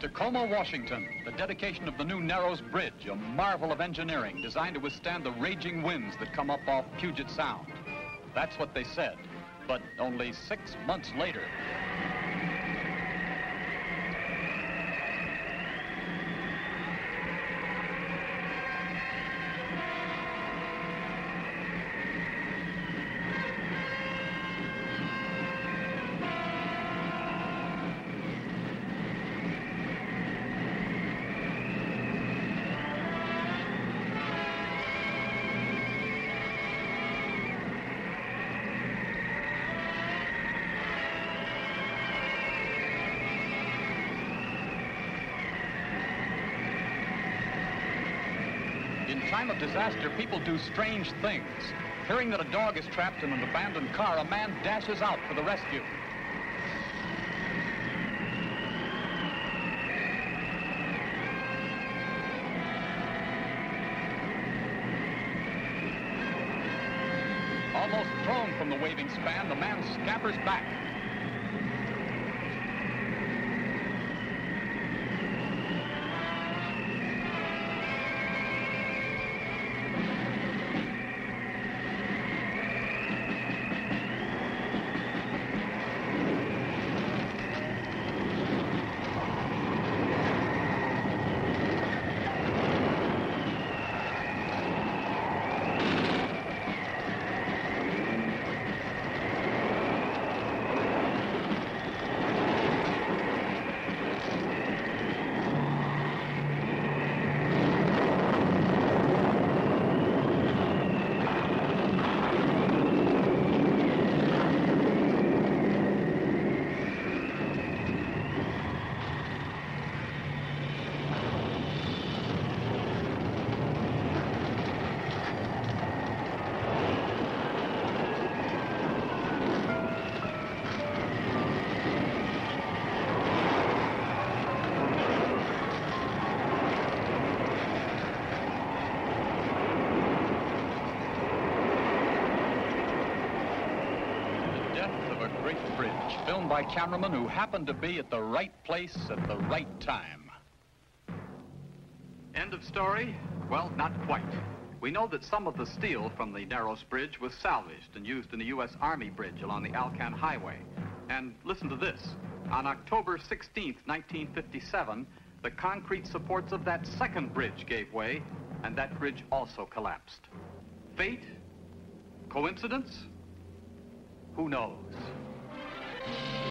From Tacoma, Washington, the dedication of the new Narrows Bridge, a marvel of engineering designed to withstand the raging winds that come up off Puget Sound. That's what they said, but only 6 months later. In time of disaster, people do strange things. Hearing that a dog is trapped in an abandoned car, a man dashes out for the rescue. Almost thrown from the waving span, the man scampers back. Filmed by cameramen who happened to be at the right place at the right time. End of story? Well, not quite. We know that some of the steel from the Narrows Bridge was salvaged and used in the U.S. Army bridge along the Alcan Highway. And listen to this. On October 16th, 1957, the concrete supports of that second bridge gave way, and that bridge also collapsed. Fate? Coincidence? Who knows?